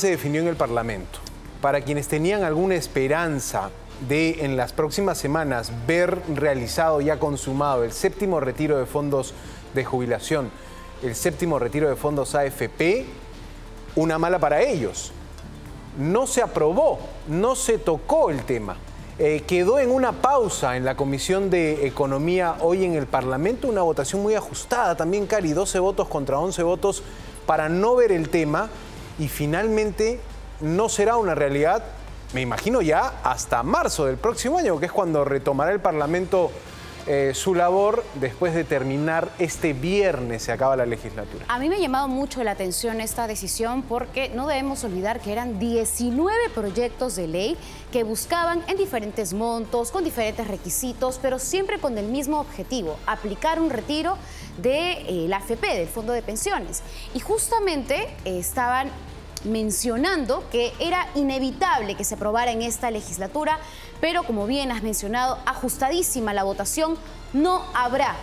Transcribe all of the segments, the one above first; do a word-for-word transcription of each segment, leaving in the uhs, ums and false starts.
se definió en el Parlamento. Para quienes tenían alguna esperanza de en las próximas semanas ver realizado y consumado el séptimo retiro de fondos de jubilación, el séptimo retiro de fondos A F P, una mala para ellos. No se aprobó, no se tocó el tema. Eh, quedó en una pausa en la Comisión de Economía hoy en el Parlamento, una votación muy ajustada también, Cari, doce votos contra once votos para no ver el tema, y finalmente no será una realidad, me imagino, ya hasta marzo del próximo año, que es cuando retomará el Parlamento eh, su labor después de terminar este viernes, se acaba la legislatura. A mí me ha llamado mucho la atención esta decisión porque no debemos olvidar que eran diecinueve proyectos de ley que buscaban en diferentes montos, con diferentes requisitos, pero siempre con el mismo objetivo, aplicar un retiro de eh, la A F P, del Fondo de Pensiones. Y justamente eh, estaban mencionando que era inevitable que se aprobara en esta legislatura, pero como bien has mencionado, ajustadísima la votación, no habrá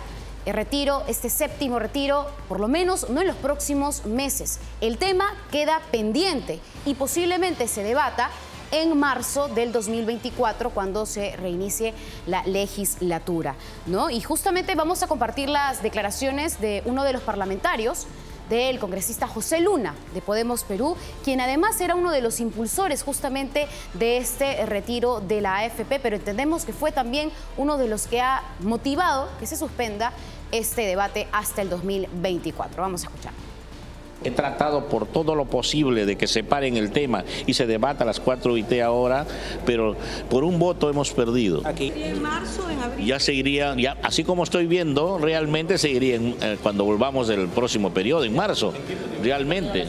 el retiro, este séptimo retiro, por lo menos no en los próximos meses. El tema queda pendiente y posiblemente se debata en marzo del dos mil veinticuatro, cuando se reinicie la legislatura, ¿no? Y justamente vamos a compartir las declaraciones de uno de los parlamentarios, del congresista José Luna, de Podemos Perú, quien además era uno de los impulsores justamente de este retiro de la A F P, pero entendemos que fue también uno de los que ha motivado que se suspenda este debate hasta el dos mil veinticuatro. Vamos a escuchar. He tratado por todo lo posible de que se paren el tema y se debata a las cuatro U I T ahora, pero por un voto hemos perdido. Aquí. ¿En marzo, en abril? Ya seguiría, ya, así como estoy viendo, realmente seguiría en, eh, cuando volvamos del próximo periodo, en marzo, realmente.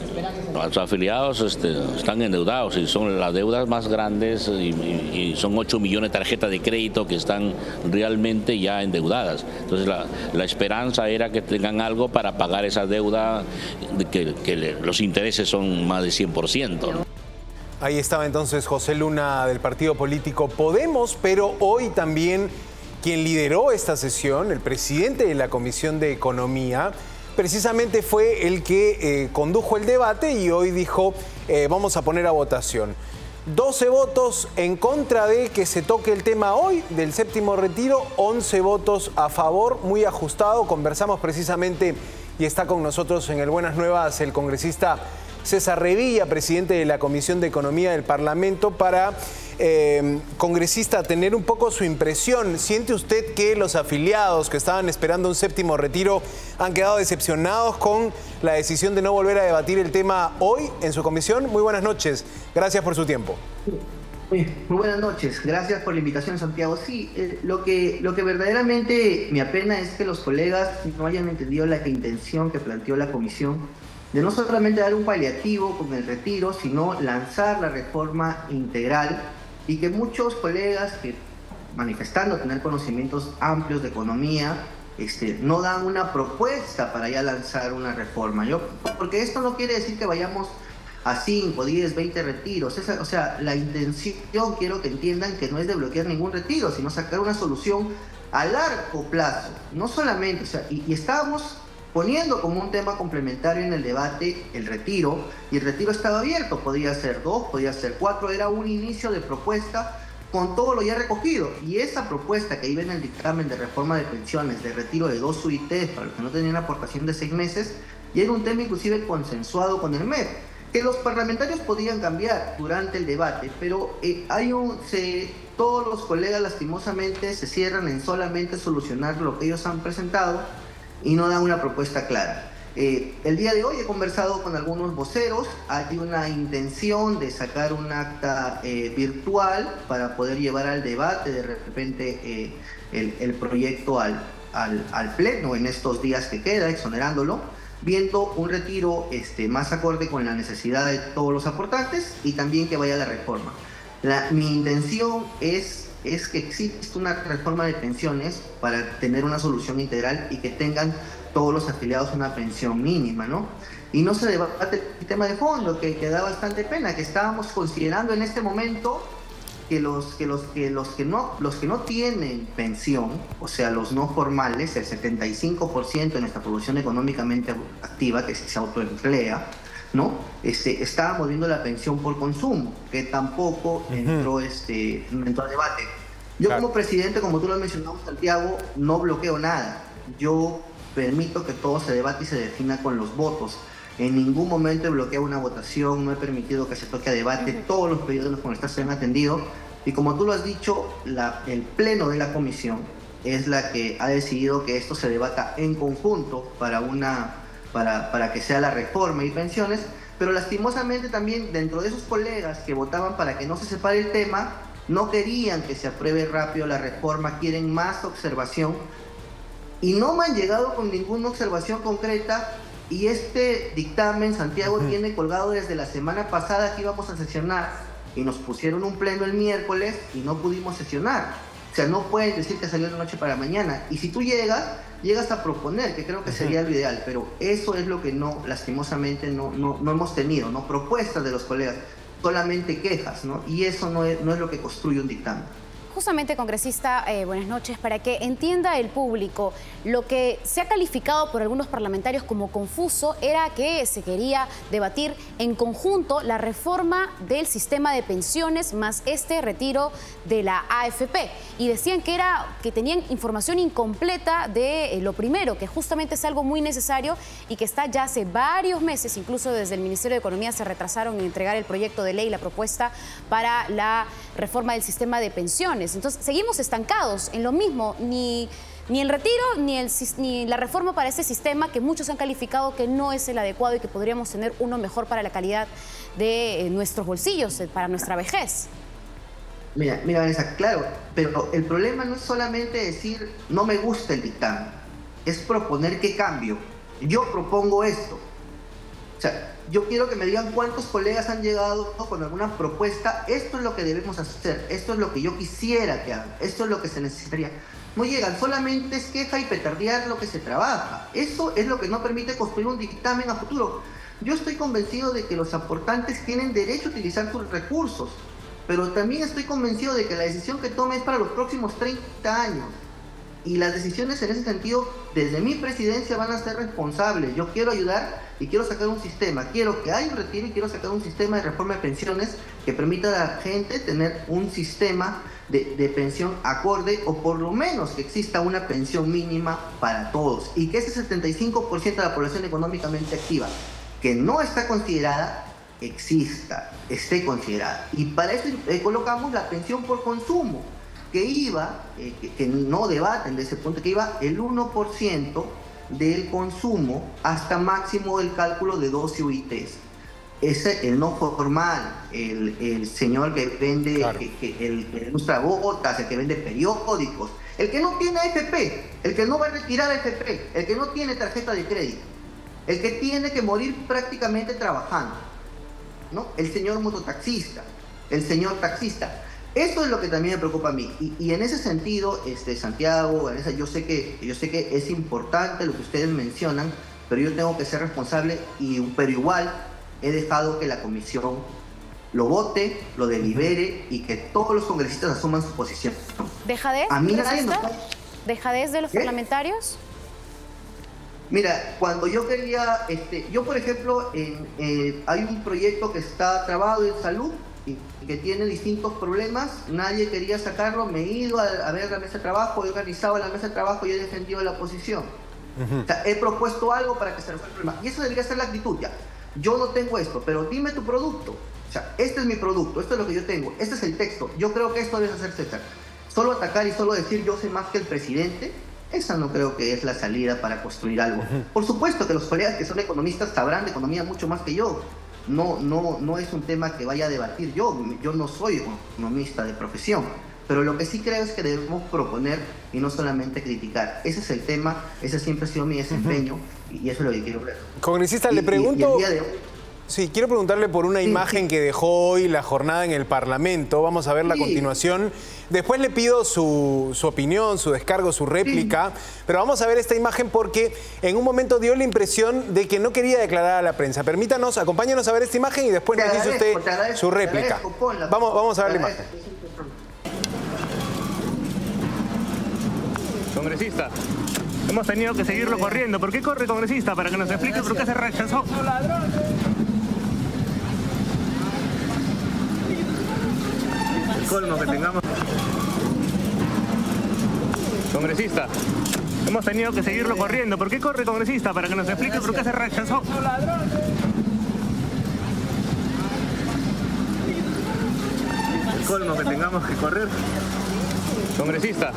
Los afiliados este, están endeudados y son las deudas más grandes y, y, y son ocho millones de tarjetas de crédito que están realmente ya endeudadas. Entonces la, la esperanza era que tengan algo para pagar esa deuda, que que los intereses son más de cien por ciento. ¿No? Ahí estaba entonces José Luna del partido político Podemos, pero hoy también quien lideró esta sesión, el presidente de la Comisión de Economía, precisamente fue el que eh, condujo el debate y hoy dijo, eh, vamos a poner a votación. doce votos en contra de que se toque el tema hoy del séptimo retiro, once votos a favor, muy ajustado. Conversamos precisamente y está con nosotros en el Buenas Nuevas el congresista César Revilla, presidente de la Comisión de Economía del Parlamento, para, eh, congresista, tener un poco su impresión. ¿Siente usted que los afiliados que estaban esperando un séptimo retiro han quedado decepcionados con la decisión de no volver a debatir el tema hoy en su comisión? Muy buenas noches, gracias por su tiempo. Muy buenas noches, gracias por la invitación, Santiago. Sí, eh, lo que lo que verdaderamente me apena es que los colegas no hayan entendido la intención que planteó la comisión de no solamente dar un paliativo con el retiro, sino lanzar la reforma integral, y que muchos colegas que, manifestando tener conocimientos amplios de economía, este, no dan una propuesta para ya lanzar una reforma. Yo, porque esto no quiere decir que vayamos a cinco, diez, veinte retiros. Esa, o sea, la intención, quiero que entiendan, que no es de bloquear ningún retiro, sino sacar una solución a largo plazo. No solamente, o sea, y, y estábamos poniendo como un tema complementario en el debate el retiro, y el retiro estaba abierto, podía ser dos, podía ser cuatro, era un inicio de propuesta con todo lo ya recogido, y esa propuesta que iba en el dictamen de reforma de pensiones, de retiro de dos U I T para los que no tenían aportación de seis meses, y era un tema inclusive consensuado con el M E P, que los parlamentarios podían cambiar durante el debate, pero eh, hay un, se, todos los colegas lastimosamente se cierran en solamente solucionar lo que ellos han presentado y no dan una propuesta clara. Eh, el día de hoy he conversado con algunos voceros, hay una intención de sacar un acta eh, virtual para poder llevar al debate de repente eh, el, el proyecto al, al, al pleno en estos días que queda, exonerándolo, viendo un retiro este, más acorde con la necesidad de todos los aportantes y también que vaya la reforma. La, mi intención es, es que exista una reforma de pensiones para tener una solución integral y que tengan todos los afiliados una pensión mínima, ¿no? Y no se debate el tema de fondo, que, que da bastante pena, que estábamos considerando en este momento que los que los que los que no los que no tienen pensión, o sea, los no formales, el setenta y cinco por ciento de nuestra población económicamente activa que se autoemplea, ¿no? Este, estábamos viendo la pensión por consumo, que tampoco uh-huh. entró, este, entró al debate. Yo claro. como presidente, como tú lo has mencionado, Santiago, no bloqueo nada. Yo permito que todo se debate y se defina con los votos. En ningún momento he bloqueado una votación, no he permitido que se toque a debate. Uh-huh. Todos los pedidos de los congresistas se han atendido. Y como tú lo has dicho, la, el pleno de la comisión es la que ha decidido que esto se debata en conjunto para, una, para, para que sea la reforma y pensiones, pero lastimosamente también dentro de esos colegas que votaban para que no se separe el tema, no querían que se apruebe rápido la reforma, quieren más observación y no me han llegado con ninguna observación concreta. Y este dictamen, Santiago, uh-huh. tiene colgado desde la semana pasada que íbamos a sesionar y nos pusieron un pleno el miércoles y no pudimos sesionar. O sea, no puedes decir que salió de noche para mañana. Y si tú llegas, llegas a proponer, que creo que sería lo ideal. Pero eso es lo que no, lastimosamente, no, no, no hemos tenido, ¿no? Propuestas de los colegas, solamente quejas, ¿no? Y eso no es, no es lo que construye un dictamen. Justamente, congresista, eh, buenas noches. Para que entienda el público, lo que se ha calificado por algunos parlamentarios como confuso era que se quería debatir en conjunto la reforma del sistema de pensiones más este retiro de la A F P. Y decían que, era, que tenían información incompleta de eh, lo primero, que justamente es algo muy necesario y que está ya hace varios meses, incluso desde el Ministerio de Economía se retrasaron en entregar el proyecto de ley, la propuesta para la reforma del sistema de pensiones. Entonces, seguimos estancados en lo mismo, ni, ni el retiro ni, el, ni la reforma para ese sistema que muchos han calificado que no es el adecuado y que podríamos tener uno mejor para la calidad de eh, nuestros bolsillos, para nuestra vejez. Mira, mira Vanessa, claro, pero el problema no es solamente decir no me gusta el dictamen, es proponer qué cambio. Yo propongo esto. O sea, yo quiero que me digan cuántos colegas han llegado con alguna propuesta, esto es lo que debemos hacer, esto es lo que yo quisiera que hagan, esto es lo que se necesitaría. No llegan, solamente es queja y petardear lo que se trabaja. Eso es lo que no permite construir un dictamen a futuro. Yo estoy convencido de que los aportantes tienen derecho a utilizar sus recursos, pero también estoy convencido de que la decisión que tome es para los próximos treinta años. Y las decisiones en ese sentido, desde mi presidencia, van a ser responsables. Yo quiero ayudar y quiero sacar un sistema. Quiero que haya un retiro y quiero sacar un sistema de reforma de pensiones que permita a la gente tener un sistema de, de pensión acorde, o por lo menos que exista una pensión mínima para todos. Y que ese setenta y cinco por ciento de la población económicamente activa, que no está considerada, exista, esté considerada. Y para eso eh, colocamos la pensión por consumo, que iba, eh, que, que no debaten de ese punto, que iba el uno por ciento del consumo hasta máximo del cálculo de doce U I Tes. Ese, el no formal, el, el señor que vende, claro. que, que, el que ilustra botas, el que vende periódicos, el que no tiene A F P, el que no va a retirar A F P, el que no tiene tarjeta de crédito, el que tiene que morir prácticamente trabajando, ¿no? El señor mototaxista, el señor taxista. Eso es lo que también me preocupa a mí. Y, y en ese sentido, este, Santiago, Vanessa, yo sé que, yo sé que es importante lo que ustedes mencionan, pero yo tengo que ser responsable, y, pero igual he dejado que la comisión lo vote, lo delibere y que todos los congresistas asuman su posición. ¿Dejadez? A mí nadie nos... ¿Dejadez de los ¿Qué? parlamentarios? Mira, cuando yo quería... Este, yo, por ejemplo, eh, eh, hay un proyecto que está trabado en salud, que tiene distintos problemas, nadie quería sacarlo, me he ido a, a ver la mesa de trabajo, he organizado la mesa de trabajo y he defendido la oposición. Uh-huh. O sea, he propuesto algo para que se resuelva el problema. Y eso debería ser la actitud, ya. Yo no tengo esto, pero dime tu producto. O sea, este es mi producto, esto es lo que yo tengo, este es el texto. Yo creo que esto debe hacer César. Solo atacar y solo decir yo sé más que el presidente, esa no creo que es la salida para construir algo. Uh-huh. Por supuesto que los colegas que son economistas sabrán de economía mucho más que yo. No, no, no es un tema que vaya a debatir yo, yo no soy economista de profesión, pero lo que sí creo es que debemos proponer y no solamente criticar. Ese es el tema, ese siempre ha sido mi desempeño uh-huh. y eso es lo que quiero ver. Congresista, y, le pregunto... Y, y Sí, quiero preguntarle por una sí, imagen sí. que dejó hoy la jornada en el Parlamento. Vamos a verla sí. a continuación. Después le pido su, su opinión, su descargo, su réplica. Sí. Pero vamos a ver esta imagen porque en un momento dio la impresión de que no quería declarar a la prensa. Permítanos, acompáñanos a ver esta imagen y después te nos dice usted agradezco, su réplica. Ponla, vamos, vamos a ver la imagen. Congresista, hemos tenido que seguirlo corriendo. ¿Por qué corre, congresista? Para que nos explique por qué se rechazó. ¡Ladrones! colmo que tengamos. Congresista, hemos tenido que seguirlo corriendo. ¿Por qué corre, congresista? Para que nos explique por qué se rechazó. El colmo que tengamos que correr. Congresista,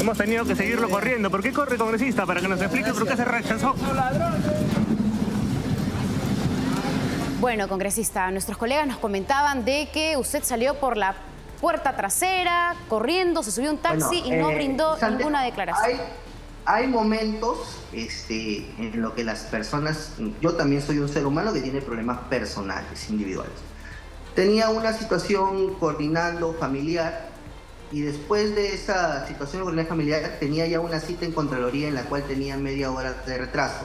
hemos tenido que seguirlo corriendo. ¿Por qué corre, congresista? Para que nos explique por qué se rechazó. Bueno, congresista, nuestros colegas nos comentaban de que usted salió por la puerta trasera, corriendo, se subió un taxi, bueno, y no eh, brindó Sandra, ninguna declaración. Hay, hay momentos este, en los que las personas, yo también soy un ser humano que tiene problemas personales, individuales. Tenía una situación coordinando familiar y después de esa situación coordinando familiar tenía ya una cita en Contraloría en la cual tenía media hora de retraso.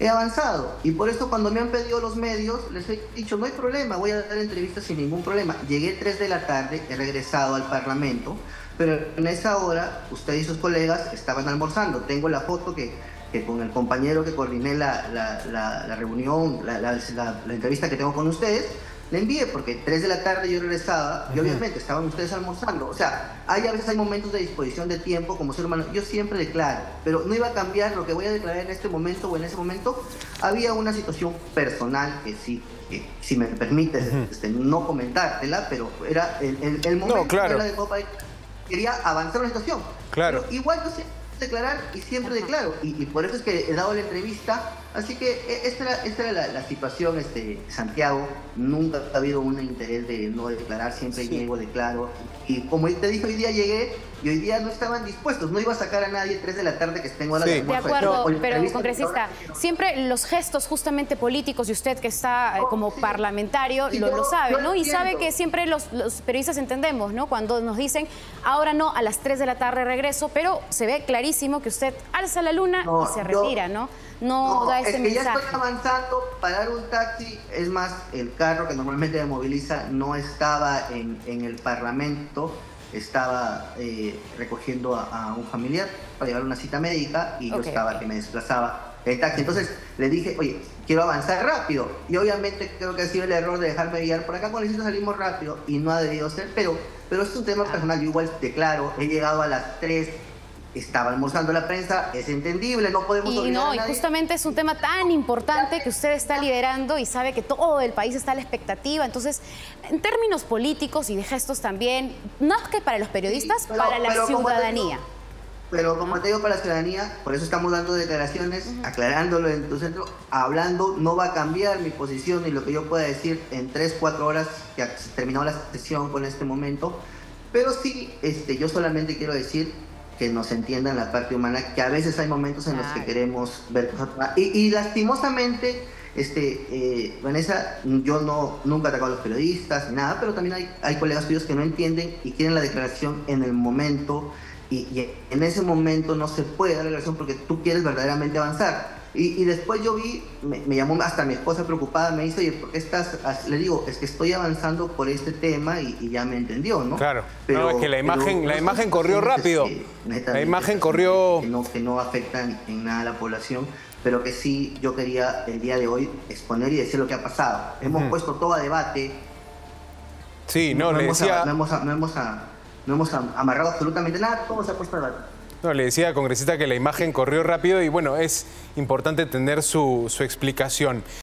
He avanzado y por eso cuando me han pedido los medios les he dicho no hay problema, voy a dar entrevistas sin ningún problema. Llegué tres de la tarde, he regresado al Parlamento, pero en esa hora usted y sus colegas estaban almorzando. Tengo la foto que, que con el compañero que coordiné la, la, la, la reunión, la, la, la, la entrevista que tengo con ustedes, le envié porque tres de la tarde yo regresaba y obviamente estaban ustedes almorzando. O sea, hay a veces hay momentos de disposición de tiempo como ser humano. Yo siempre declaro, pero no iba a cambiar lo que voy a declarar en este momento o en ese momento. Había una situación personal que sí, que, si me permites, uh-huh. este, no comentártela, pero era el, el, el momento no, claro. que de Copa quería avanzar una situación. Claro. Pero igual yo siempre declarar y siempre declaro. Y, y por eso es que he dado la entrevista. Así que esta era, esta era la, la situación, este, Santiago. Nunca ha habido un interés de no declarar, siempre sí. llego, declaro. Y como te dije, hoy día llegué y hoy día no estaban dispuestos. No iba a sacar a nadie tres de la tarde que tengo a la sí. De acuerdo, no, pero congresista, ahora... siempre los gestos justamente políticos, y usted que está no, como sí. parlamentario sí, lo, yo, lo sabe, ¿no? Entiendo. Y sabe que siempre los, los periodistas entendemos, ¿no? Cuando nos dicen, ahora no, a las tres de la tarde regreso, pero se ve clarísimo que usted alza la luna no, y se retira, yo... ¿no? No, no da ese es que mensaje. Ya estoy avanzando, parar un taxi, es más, el carro que normalmente me moviliza no estaba en, en el Parlamento, estaba eh, recogiendo a, a un familiar para llevar una cita médica y okay, yo estaba okay. que me desplazaba el taxi. Entonces le dije, oye, quiero avanzar rápido y obviamente creo que ha sido el error de dejarme guiar por acá, con eso salimos rápido y no ha debido ser, pero, pero es un tema ah. personal, yo igual declaro, he llegado a las tres. Estaba almorzando la prensa, es entendible, no podemos y no, a nadie. Y justamente es un tema tan importante que usted está liderando y sabe que todo el país está a la expectativa. Entonces, en términos políticos y de gestos también, no es que para los periodistas, sí, pero, para la pero ciudadanía. Como digo, pero como te digo, para la ciudadanía, por eso estamos dando declaraciones, uh-huh. aclarándolo en tu centro, hablando, no va a cambiar mi posición ni lo que yo pueda decir en tres, cuatro horas que ha terminado la sesión con este momento. Pero sí, este, yo solamente quiero decir que nos entiendan la parte humana, que a veces hay momentos en los que queremos ver cosas. Y, y lastimosamente, este, eh, Vanessa, yo no, nunca he atacado a los periodistas, nada, pero también hay, hay colegas tuyos que no entienden y quieren la declaración en el momento, y, y en ese momento no se puede dar la declaración porque tú quieres verdaderamente avanzar. Y, y después yo vi, me, me llamó hasta mi esposa preocupada, me dice, oye, ¿por qué estás? Le digo, es que estoy avanzando por este tema y, y ya me entendió, ¿no? Claro, pero no, es que la imagen, pero, la imagen corrió rápido. Que, la imagen corrió... Que no, que no afectan en nada a la población, pero que sí yo quería el día de hoy exponer y decir lo que ha pasado. Hemos mm. puesto todo a debate. Sí, no, no, no le hemos decía... A, no, hemos a, no, hemos a, no hemos amarrado absolutamente nada, todo se ha puesto a debate. No, le decía al congresista que la imagen corrió rápido y bueno, es importante tener su, su explicación.